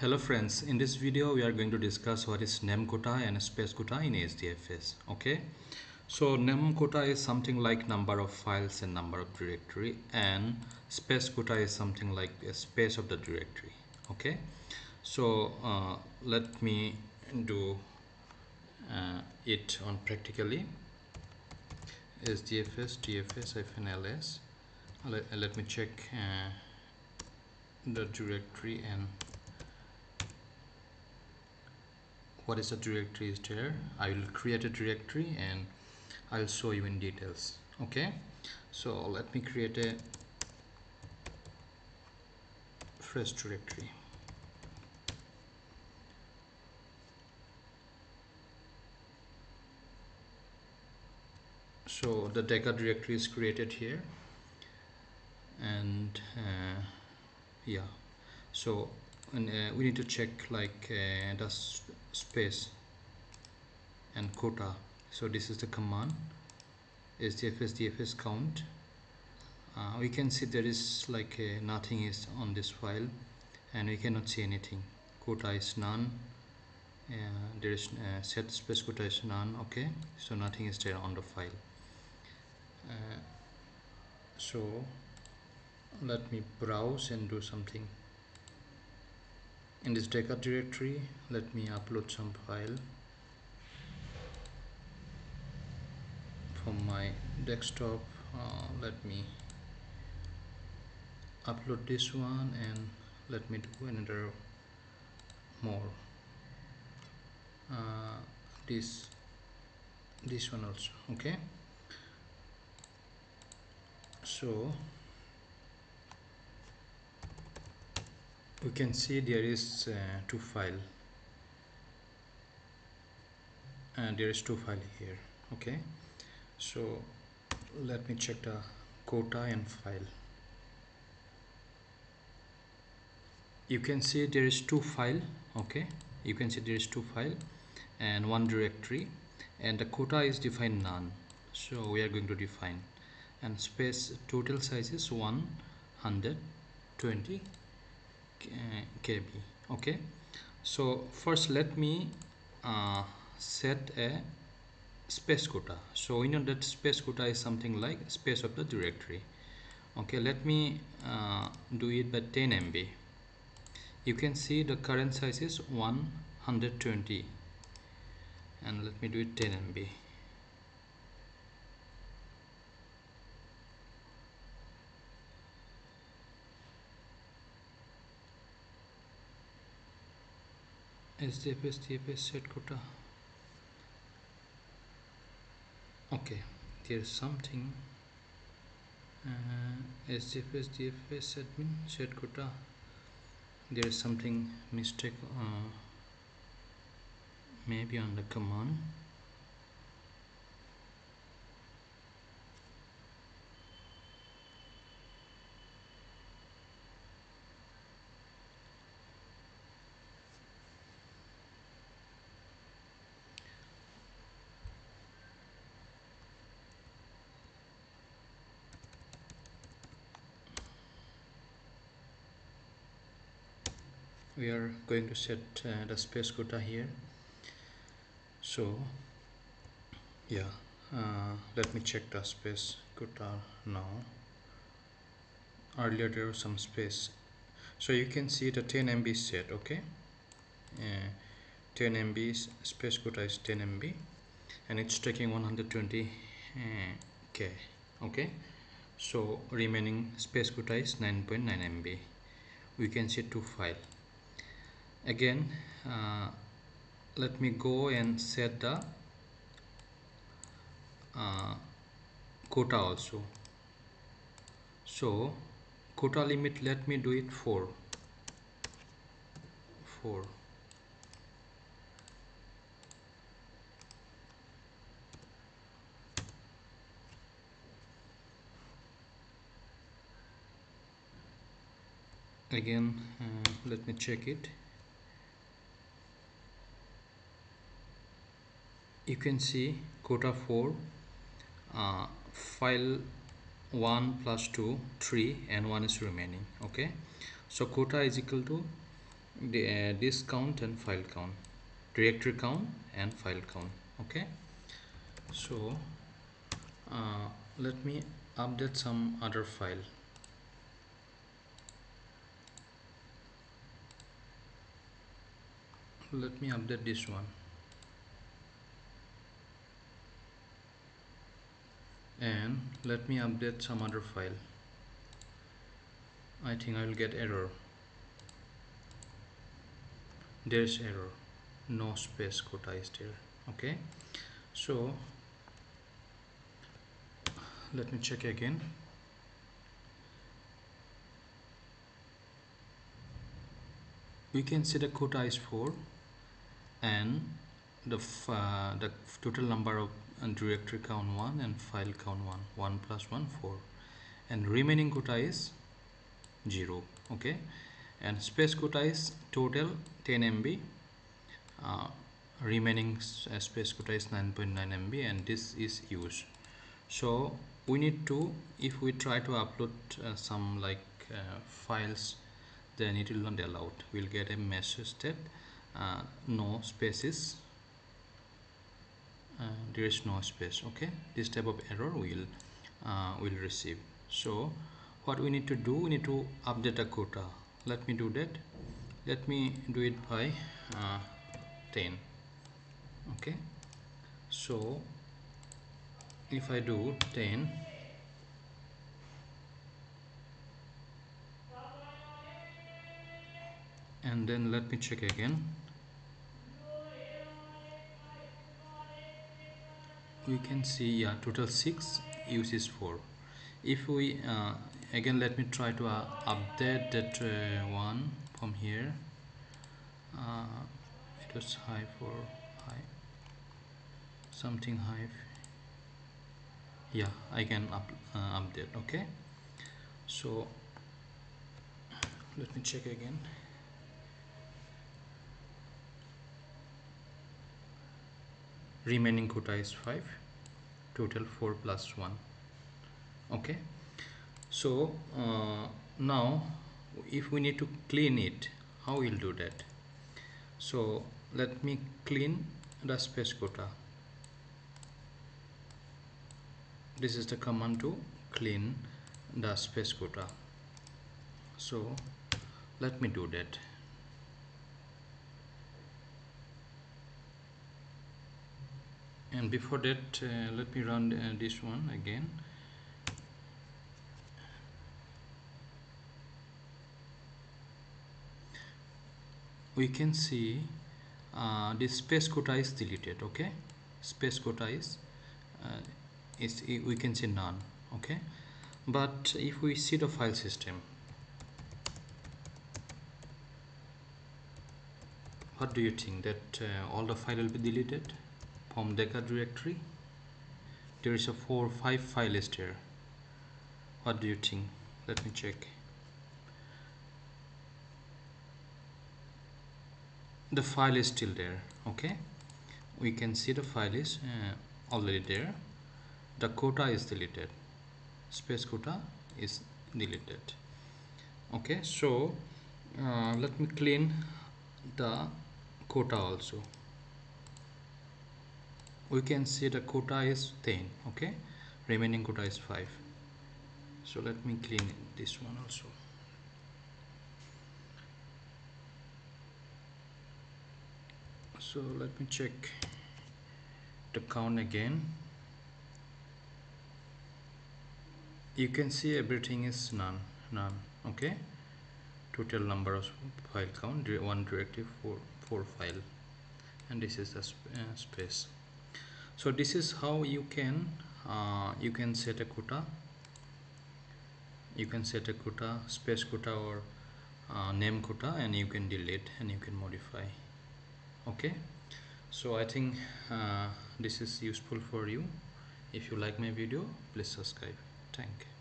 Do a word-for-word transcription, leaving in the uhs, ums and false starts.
Hello friends, in this video we are going to discuss what is name quota and space quota in H D F S. Okay, so name quota is something like number of files and number of directory, and space quota is something like a space of the directory. Okay, so uh, let me do uh, it on practically H D F S T F S F N L S. Let, uh, let me check uh, the directory and what is the directory is there. I will create a directory and I'll show you in details. Okay, so let me create a fresh directory. So the deca directory is created here, and uh, yeah, so and uh, we need to check like uh, the space and quota. So this is the command H D F S D F S count. Uh, we can see there is like uh, nothing is on this file, and we cannot see anything. Quota is none. Uh, there is uh, set space quota is none. Okay, so nothing is there on the file. Uh, so let me browse and do something. In this deca directory, let me upload some file from my desktop. Uh, let me upload this one, and let me do another more. Uh, this this one also. Okay, so you can see there is uh, two file, and there is two file here. Okay, so let me check the quota and file. You can see there is two file. Okay, you can see there is two file and one directory, and the quota is defined none, so we are going to define, and space total size is one hundred twenty K B. Okay, so first let me uh, set a space quota. So we know that space quota is something like space of the directory. Okay, let me uh, do it by ten M B. You can see the current size is one hundred twenty, and let me do it ten M B. H D F S T F S set quota. Okay, there's something. uh, H D F S T F S admin set quota. There is something mistake, uh, maybe on the command. We are going to set uh, the space quota here. So yeah, uh, let me check the space quota now. Earlier there was some space, so you can see the ten M B set. Okay, uh, ten M B space quota is ten M B, and it's taking one hundred twenty uh, K. Okay, so remaining space quota is nine point nine M B. We can see two file. Again, uh, let me go and set the uh, quota also. So quota limit, let me do it four four. Again, uh, let me check it. You can see quota four, uh, file one plus two, three, and one is remaining. Okay, so quota is equal to the, uh, this count and file count, directory count and file count. Okay, so uh, let me update some other file. Let me update this one and let me update some other file. I think I will get error. There's error, no space quota is there. Okay, so let me check again. We can see the quota is four and the uh, the total number of directory count one and file count one, one plus one four, and remaining quota is zero. Okay, and space quota is total ten M B, uh, remaining uh, space quota is nine point nine M B, and this is used. So we need to, if we try to upload uh, some like uh, files, then it will not allowed. We'll get a message that uh, no spaces, uh, there is no space. Okay, this type of error will uh, will receive. So what we need to do, we need to update a quota. Let me do that. Let me do it by uh, ten. Okay, so if I do ten, and then let me check again, we can see, yeah, total six, use is four. If we uh, again, let me try to uh, update that uh, one from here. Uh, it was high for high something high. Yeah, I can up, uh, update. Okay, so let me check again. Remaining quota is five, total four plus one. Okay, so uh, now if we need to clean it, how we'll do that? So let me clean the space quota. This is the command to clean the space quota. So let me do that. And before that, uh, let me run uh, this one again. We can see uh, this space quota is deleted. Okay, space quota is uh, is we can see none. Okay, but if we see the file system, what do you think? That uh, all the file will be deleted from Deca directory? There is a four five file is there. What do you think? Let me check. The file is still there. Okay, we can see the file is uh, already there. The quota is deleted, space quota is deleted. Okay, so uh, let me clean the quota also. We can see the quota is ten. Okay, remaining quota is five. So let me clean this one also. So let me check the count again. You can see everything is none, none. Okay, total number of file count one directive four four file, and this is the sp uh, space. So this is how you can uh, you can set a quota. You can set a quota, space quota or uh, name quota, and you can delete and you can modify. Okay, so I think uh, this is useful for you. If you like my video, please subscribe. Thank you.